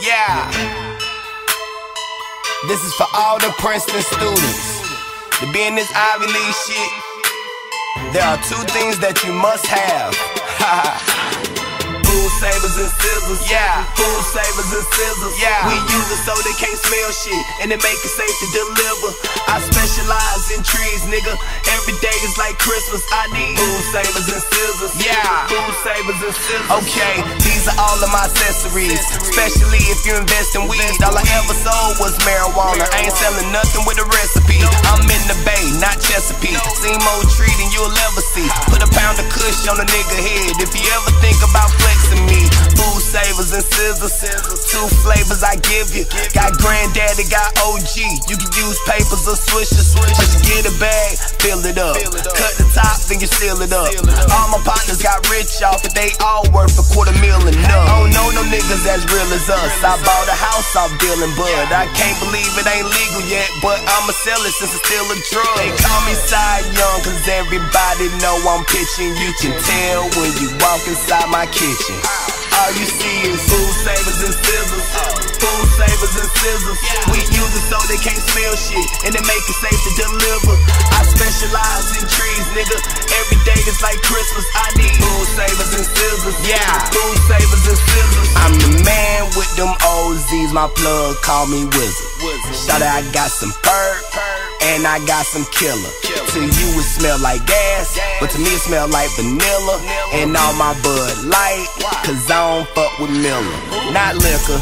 Yeah, this is for all the Princeton students. To be in this Ivy League shit, there are two things that you must have. Food savers and scissors, yeah. Food savers and scissors, yeah. We use it so they can't smell shit, and it make it safe to deliver. I specialize in trees, nigga. Every day is like Christmas. I need food savers and scissors, yeah. Food savers and scissors. Okay, these are all of my accessories, especially if you invest in weed. All I ever sold was marijuana. I ain't selling nothing with a recipe. I'm in the Bay, not Chesapeake. See more tree than you'll ever see. Put a pound of kush on a nigga head if you ever think about flexing me. Food savers and scissors, two flavors I give you. Got granddaddy, got OG. You can use papers or swishers. Just get a bag, fill it up, cut the top, then you seal it up. All my partners got rich off it, they all worth a $quarter million up. Oh no, no niggas as real as us. I bought a house off dealing bud. I can't believe it ain't legal yet, but I'ma sell it since it's still a drug. They call me Cy Young, cause everybody know I'm pitching. You can tell when you walk inside my kitchen. All you see is food savers and scissors. Food savers and scissors. We use it so they can't smell shit, and it make it safe to deliver. I specialize in trees, nigga. Every day is like Christmas. I need food savers and scissors. Yeah, food savers and scissors. I'm the man with them OZs. My plug call me Wizard. Shout out, I got some perk and I got some killer. To you it smell like gas, but to me it smell like vanilla. And all my Bud Light, cause I don't fuck with Miller. Not liquor,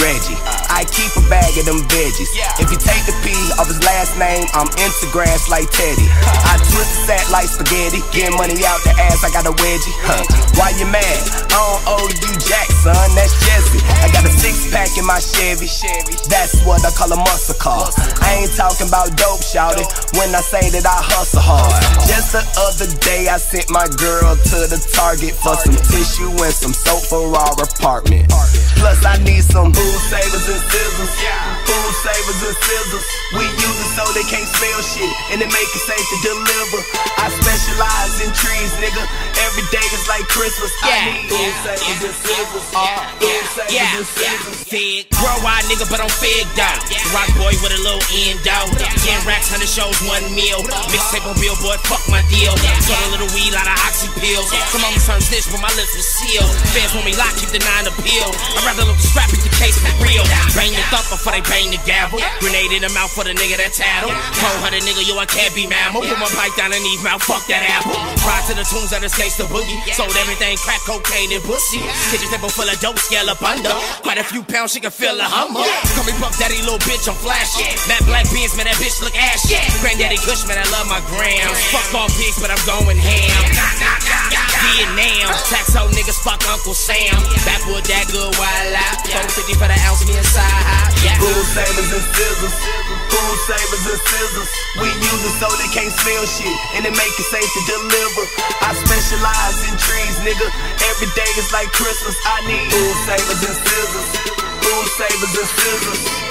Reggie. I keep a bag of them veggies. If you take the P of his last name, I'm into grass like Teddy. I twist the sack like spaghetti. Get money out the ass, I got a wedgie. Why you mad? I don't owe you jack, son, that's Jesse. I got a 6-pack in my Chevy. That's what I call a muscle car. I ain't talking about dope, shoutin', when I say that I hustle hard. Just the other day I sent my girl to the Target for some tissue and some soap for our apartment. Plus I need some food savers and scissors. Food savers and scissors. We use it so they can't smell shit, and it make it safe to deliver. I specialize in trees, nigga. Every day is like Christmas. I need food savers and scissors. Food savers and scissors. Fig, worldwide nigga, but I'm figged out. Rock boy with a little end out. 10 racks, 100 shows, 1 meal. Mixtape on Billboard, fuck my deal. Sold a little weed out of oxy pills. Some mama turned snitch, but my lips was sealed. Fans want me locked, keep denying appeal. I'd rather look scrap if the case is real. Bang the thump before they bang the gavel. Grenade in the mouth for the nigga that tattle. 400 nigga, yo, I can't be mammal. Put my pipe down in his mouth, fuck that apple. Ride to the tunes of this gangsta boogie. Sold everything, crack cocaine and pussy. Kitchen table full of dope, scale up under. Quite a few pounds, she can feel a hummer. Call me Puff Daddy, little bitch, I'm flashy. Matt Black Beans, man, that bitch look ass. Granddaddy Kush, man, I love my grams. Fuck all pigs, but I'm going ham. Vietnam, tax hoe niggas, fuck Uncle Sam. Backwood, that good, wild out. 450 for the ounce, me and Side High. Food savers and scissors. Food savers and scissors. We use it so they can't smell shit, and it make it safe to deliver. I specialize in trees, nigga. Every day is like Christmas. I need food savers and scissors. Food savers and scissors.